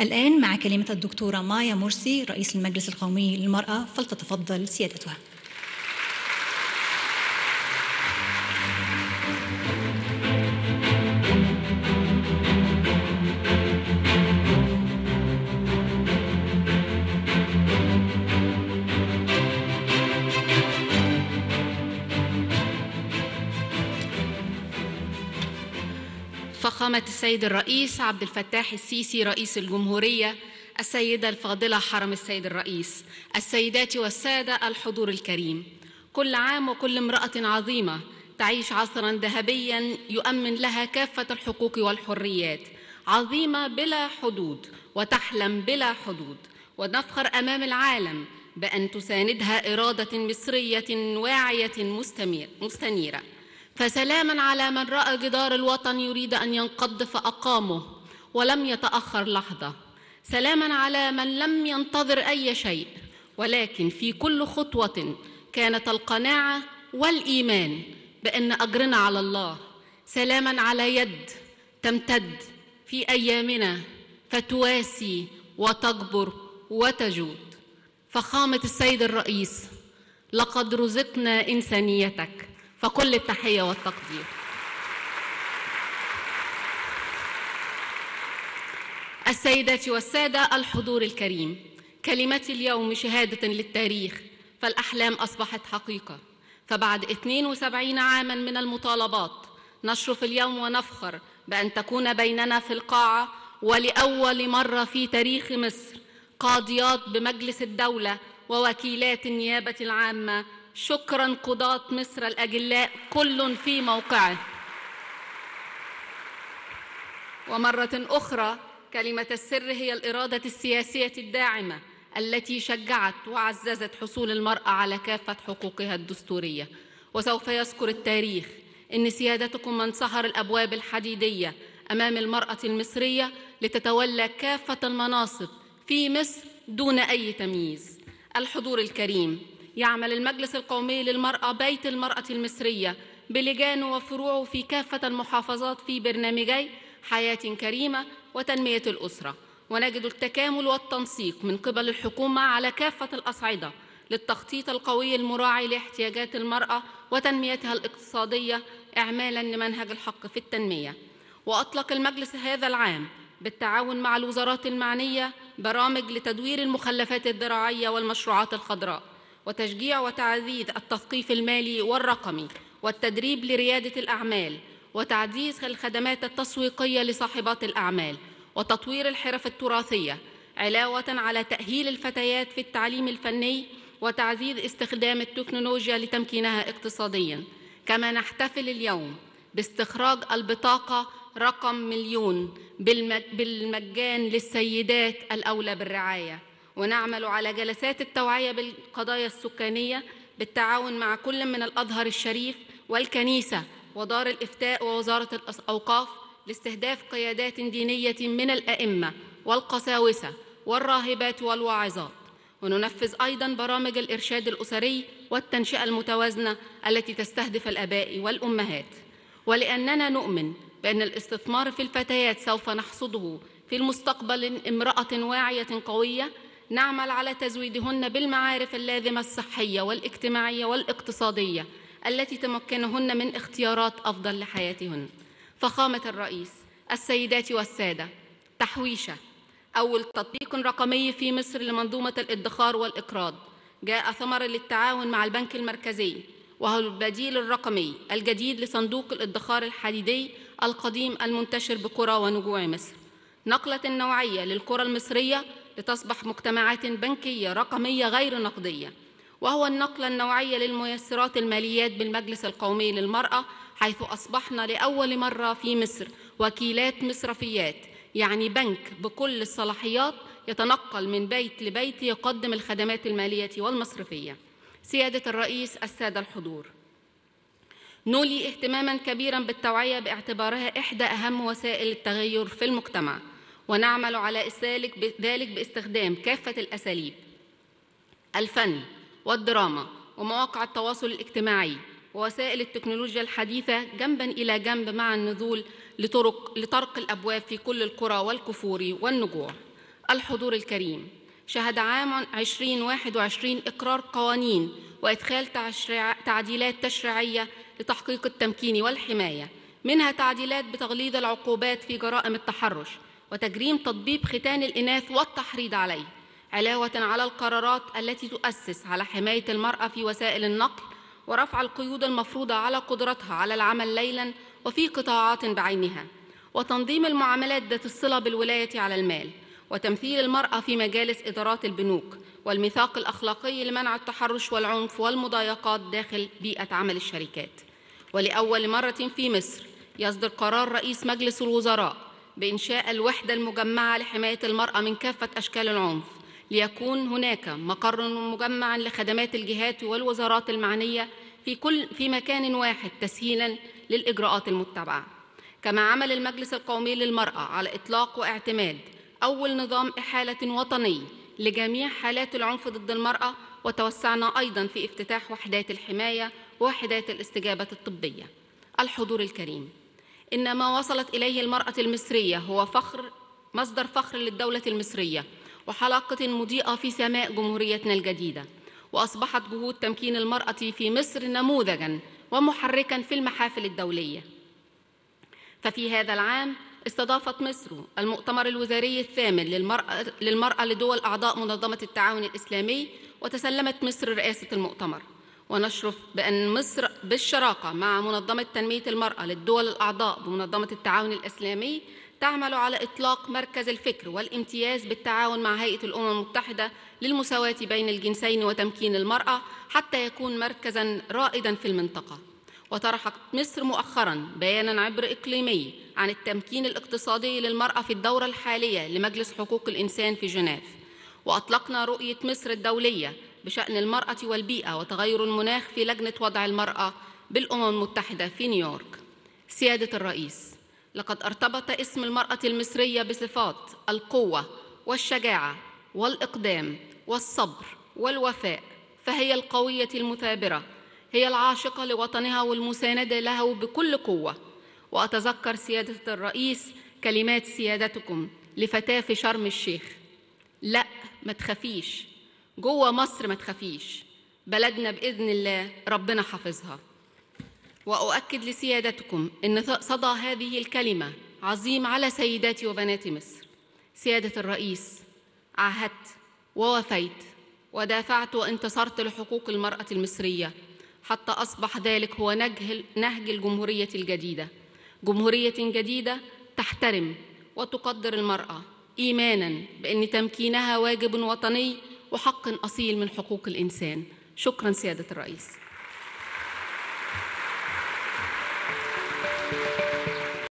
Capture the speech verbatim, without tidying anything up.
الآن مع كلمة الدكتورة مايا مرسي رئيس المجلس القومي للمرأة، فلتتفضل سيادتها. فخامة السيد الرئيس عبد الفتاح السيسي رئيس الجمهورية، السيدة الفاضلة حرم السيد الرئيس، السيدات والسادة الحضور الكريم، كل عام وكل امرأة عظيمة تعيش عصرا ذهبيا يؤمن لها كافة الحقوق والحريات، عظيمة بلا حدود وتحلم بلا حدود، ونفخر أمام العالم بأن تساندها إرادة مصرية واعية مستنيرة. فسلاما على من رأى جدار الوطن يريد أن ينقض فأقامه ولم يتأخر لحظة، سلاما على من لم ينتظر أي شيء، ولكن في كل خطوة كانت القناعة والإيمان بأن أجرنا على الله، سلاما على يد تمتد في أيامنا فتواسي وتكبر وتجود. فخامة السيد الرئيس، لقد رزقنا إنسانيتك، فكل التحية والتقدير. السيدات والسادة الحضور الكريم، كلمتي اليوم شهادة للتاريخ، فالأحلام أصبحت حقيقة، فبعد اثنين وسبعين عاماً من المطالبات نشرف اليوم ونفخر بأن تكون بيننا في القاعة ولأول مرة في تاريخ مصر قاضيات بمجلس الدولة ووكيلات النيابة العامة. شكراً قضاة مصر الأجلاء، كل في موقعه. ومرة أخرى كلمة السر هي الإرادة السياسية الداعمة التي شجعت وعززت حصول المرأة على كافة حقوقها الدستورية. وسوف يذكر التاريخ إن سيادتكم من سهر الأبواب الحديدية أمام المرأة المصرية لتتولى كافة المناصب في مصر دون أي تمييز. الحضور الكريم، يعمل المجلس القومي للمرأة بيت المرأة المصرية بلجانه وفروعه في كافة المحافظات في برنامجي حياة كريمة وتنمية الأسرة، ونجد التكامل والتنسيق من قبل الحكومة على كافة الأصعدة للتخطيط القوي المراعي لاحتياجات المرأة وتنميتها الاقتصادية إعمالاً لمنهج الحق في التنمية. وأطلق المجلس هذا العام بالتعاون مع الوزارات المعنية برامج لتدوير المخلفات الزراعية والمشروعات الخضراء، وتشجيع وتعزيز التثقيف المالي والرقمي، والتدريب لريادة الأعمال، وتعزيز الخدمات التسويقية لصاحبات الأعمال، وتطوير الحرف التراثية، علاوة على تأهيل الفتيات في التعليم الفني، وتعزيز استخدام التكنولوجيا لتمكينها اقتصادياً. كما نحتفل اليوم باستخراج البطاقة رقم مليون بالمجان للسيدات الأولى بالرعاية، ونعمل على جلسات التوعية بالقضايا السكانية بالتعاون مع كل من الأزهر الشريف والكنيسة ودار الإفتاء ووزارة الأوقاف لاستهداف قيادات دينية من الأئمة والقساوسة والراهبات والواعظات. وننفذ أيضاً برامج الإرشاد الأسري والتنشئة المتوازنة التي تستهدف الآباء والأمهات. ولأننا نؤمن بأن الاستثمار في الفتيات سوف نحصده في المستقبل امرأة واعية قوية، نعمل على تزويدهن بالمعارف اللازمة الصحية والاجتماعية والاقتصادية التي تمكنهن من اختيارات أفضل لحياتهن. فخامة الرئيس، السيدات والسادة، تحويشة، أول تطبيق رقمي في مصر لمنظومة الادخار والإقراض، جاء ثمراً للتعاون مع البنك المركزي، وهو البديل الرقمي الجديد لصندوق الادخار الحديدي القديم المنتشر بقرى ونجوع مصر. نقلة نوعية للقرى المصرية لتصبح مجتمعات بنكية رقمية غير نقدية، وهو النقلة النوعية للميسرات الماليات بالمجلس القومي للمرأة، حيث أصبحنا لأول مرة في مصر وكيلات مصرفيات، يعني بنك بكل الصلاحيات يتنقل من بيت لبيت يقدم الخدمات المالية والمصرفية. سيادة الرئيس، السادة الحضور، نولي اهتماماً كبيراً بالتوعية باعتبارها إحدى أهم وسائل التغير في المجتمع، ونعمل على ذلك باستخدام كافة الأساليب، الفن والدراما ومواقع التواصل الاجتماعي ووسائل التكنولوجيا الحديثة جنباً إلى جنب مع النزول لطرق لطرق الأبواب في كل القرى والكفور والنجوع. الحضور الكريم، شهد عام ألفين وواحد وعشرين إقرار قوانين وإدخال تعديلات تشريعية لتحقيق التمكين والحماية، منها تعديلات بتغليظ العقوبات في جرائم التحرش وتجريم تطبيب ختان الإناث والتحريض عليه، علاوة على القرارات التي تؤسس على حماية المرأة في وسائل النقل ورفع القيود المفروضة على قدرتها على العمل ليلاً وفي قطاعات بعينها، وتنظيم المعاملات ذات الصلة بالولاية على المال، وتمثيل المرأة في مجالس إدارات البنوك، والميثاق الأخلاقي لمنع التحرش والعنف والمضايقات داخل بيئة عمل الشركات. ولأول مرة في مصر يصدر قرار رئيس مجلس الوزراء بإنشاء الوحدة المجمعة لحماية المرأة من كافة أشكال العنف، ليكون هناك مقر مجمع لخدمات الجهات والوزارات المعنية في كل في مكان واحد تسهيلاً للإجراءات المتبعة. كما عمل المجلس القومي للمرأة على إطلاق واعتماد أول نظام إحالة وطني لجميع حالات العنف ضد المرأة، وتوسعنا أيضاً في افتتاح وحدات الحماية ووحدات الاستجابة الطبية. الحضور الكريم، إن ما وصلت إليه المرأة المصرية هو فخر مصدر فخر للدولة المصرية وحلقة مضيئة في سماء جمهوريتنا الجديدة، وأصبحت جهود تمكين المرأة في مصر نموذجاً ومحركاً في المحافل الدولية. ففي هذا العام استضافت مصر المؤتمر الوزاري الثامن للمرأة, للمرأة لدول أعضاء منظمة التعاون الإسلامي، وتسلمت مصر رئاسة المؤتمر. ونشرف بأن مصر بالشراكة مع منظمة تنمية المرأة للدول الأعضاء بمنظمة التعاون الإسلامي تعمل على إطلاق مركز الفكر والامتياز بالتعاون مع هيئة الأمم المتحدة للمساواة بين الجنسين وتمكين المرأة حتى يكون مركزاً رائداً في المنطقة. وطرحت مصر مؤخراً بياناً عبر إقليمي عن التمكين الاقتصادي للمرأة في الدورة الحالية لمجلس حقوق الإنسان في جنيف. وأطلقنا رؤية مصر الدولية بشأن المرأة والبيئة وتغير المناخ في لجنة وضع المرأة بالأمم المتحدة في نيويورك. سيادة الرئيس، لقد ارتبط اسم المرأة المصرية بصفات القوة والشجاعة والإقدام والصبر والوفاء، فهي القوية المثابرة، هي العاشقة لوطنها والمساندة له بكل قوة. وأتذكر سيادة الرئيس كلمات سيادتكم لفتاة في شرم الشيخ: لأ ما تخافيش، جوه مصر ما تخافيش، بلدنا بإذن الله ربنا حافظها. وأؤكد لسيادتكم أن صدى هذه الكلمة عظيم على سيداتي وبنات مصر. سيادة الرئيس، عاهدت ووفيت ودافعت وانتصرت لحقوق المرأة المصرية حتى أصبح ذلك هو نهج الجمهورية الجديدة، جمهورية جديدة تحترم وتقدر المرأة، إيماناً بأن تمكينها واجب وطني وحق أصيل من حقوق الإنسان. شكراً سيادة الرئيس.